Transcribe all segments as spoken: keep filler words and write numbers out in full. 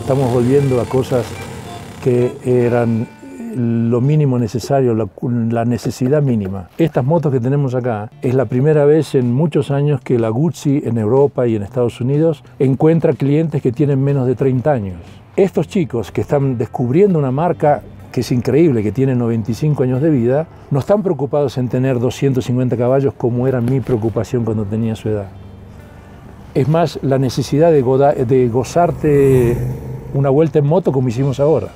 Estamos volviendo a cosas que eran lo mínimo necesario, la, la necesidad mínima. Estas motos que tenemos acá es la primera vez en muchos años que la Guzzi en Europa y en Estados Unidos encuentra clientes que tienen menos de treinta años. Estos chicos que están descubriendo una marca que es increíble, que tiene noventa y cinco años de vida, no están preocupados en tener doscientos cincuenta caballos como era mi preocupación cuando tenía su edad. Es más, la necesidad de, goda, de gozarte una vuelta en moto como hicimos ahora,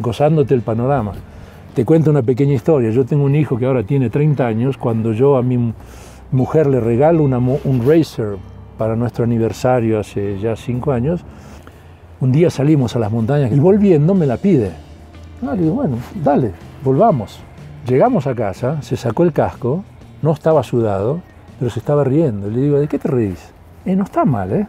gozándote el panorama. Te cuento una pequeña historia. Yo tengo un hijo que ahora tiene treinta años. Cuando yo a mi mujer le regalo una, un Racer para nuestro aniversario hace ya cinco años, un día salimos a las montañas y volviendo me la pide. Ah, le digo, bueno, dale, volvamos. Llegamos a casa, se sacó el casco, no estaba sudado, pero se estaba riendo. Le digo, ¿de qué te reís? Eh, no está mal, ¿eh?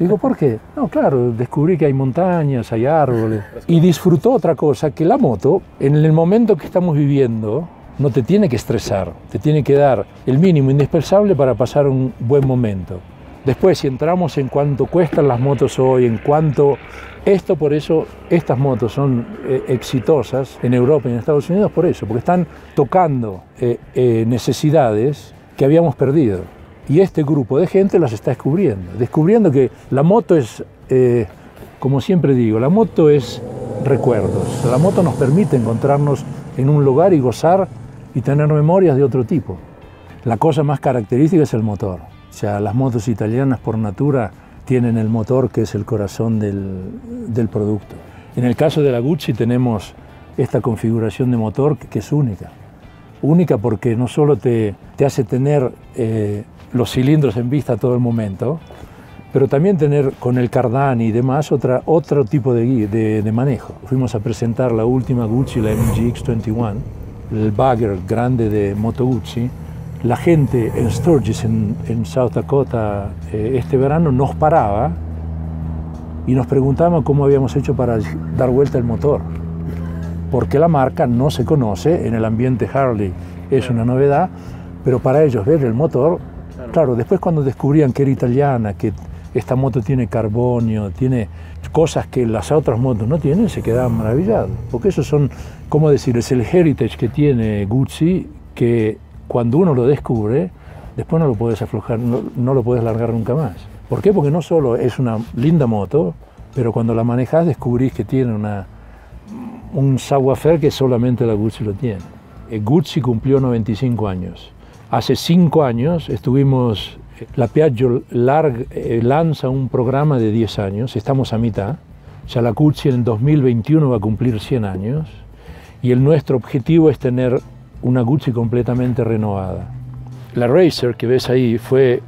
Digo, ¿por qué? No, claro, descubrí que hay montañas, hay árboles. Y disfrutó otra cosa, que la moto, en el momento que estamos viviendo, no te tiene que estresar, te tiene que dar el mínimo indispensable para pasar un buen momento. Después, si entramos en cuánto cuestan las motos hoy, en cuánto... Esto, por eso, estas motos son eh, exitosas en Europa y en Estados Unidos, por eso, porque están tocando eh, eh, necesidades que habíamos perdido. Y este grupo de gente las está descubriendo, descubriendo que la moto es, eh, como siempre digo, la moto es recuerdos. La moto nos permite encontrarnos en un lugar y gozar y tener memorias de otro tipo. La cosa más característica es el motor. O sea, las motos italianas por natura tienen el motor que es el corazón del, del producto. En el caso de la Guzzi tenemos esta configuración de motor que es única. Única porque no solo te, te hace tener... Eh, los cilindros en vista todo el momento, pero también tener con el cardán y demás otra, otro tipo de, de, de manejo. Fuimos a presentar la última Guzzi, la M G X veintiuno, el bagger grande de Moto Guzzi. La gente en Sturgis, en, en South Dakota, eh, este verano nos paraba y nos preguntaban cómo habíamos hecho para dar vuelta el motor, porque la marca no se conoce, en el ambiente Harley es una novedad, pero para ellos ver el motor. Claro, después cuando descubrían que era italiana, que esta moto tiene carbonio, tiene cosas que las otras motos no tienen, se quedaban maravillados. Porque esos son, ¿cómo decir? Es el heritage que tiene Guzzi, que cuando uno lo descubre, después no lo puedes aflojar, no, no lo puedes largar nunca más. ¿Por qué? Porque no solo es una linda moto, pero cuando la manejas descubrís que tiene una, un savoir-faire que solamente la Guzzi lo tiene. El Guzzi cumplió noventa y cinco años. Hace cinco años estuvimos, la Piaggio larga, eh, lanza un programa de diez años, estamos a mitad. Ya la Guzzi en dos mil veintiuno va a cumplir cien años y el nuestro objetivo es tener una Guzzi completamente renovada. La Racer que ves ahí fue,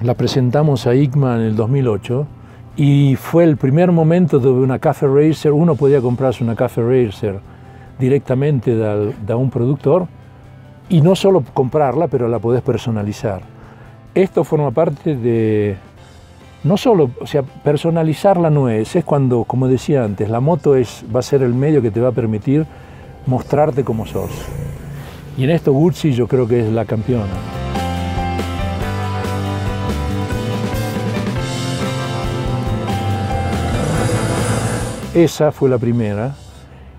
la presentamos a I C M A en el dos mil ocho y fue el primer momento donde una Cafe Racer, uno podía comprarse una Cafe Racer directamente de, de un productor. Y no solo comprarla, pero la podés personalizar. Esto forma parte de... No solo, o sea, personalizarla no es, es cuando, como decía antes, la moto es, va a ser el medio que te va a permitir mostrarte como sos. Y en esto Guzzi yo creo que es la campeona. Esa fue la primera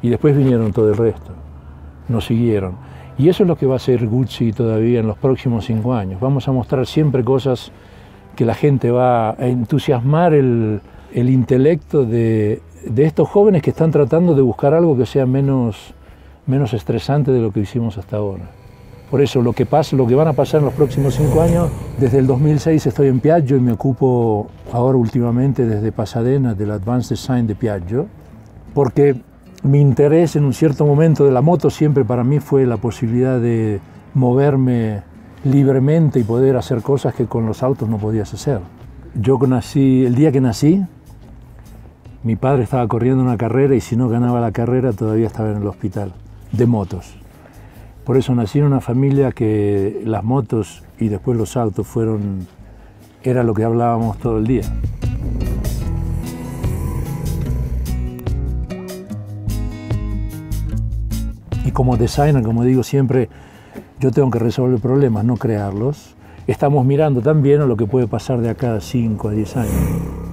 y después vinieron todo el resto, nos siguieron. Y eso es lo que va a hacer Guzzi todavía en los próximos cinco años. Vamos a mostrar siempre cosas que la gente va a entusiasmar el, el intelecto de, de estos jóvenes que están tratando de buscar algo que sea menos, menos estresante de lo que hicimos hasta ahora. Por eso lo que, pasa, lo que van a pasar en los próximos cinco años, desde el dos mil seis estoy en Piaggio y me ocupo ahora últimamente desde Pasadena del Advanced Design de Piaggio, porque mi interés en un cierto momento de la moto siempre para mí fue la posibilidad de moverme libremente y poder hacer cosas que con los autos no podías hacer. Yo nací, el día que nací, mi padre estaba corriendo una carrera y si no ganaba la carrera todavía estaba en el hospital de motos. Por eso nací en una familia que las motos y después los autos fueron, era lo que hablábamos todo el día. Y como designer, como digo siempre, yo tengo que resolver problemas, no crearlos. Estamos mirando también a lo que puede pasar de acá a cinco a diez años.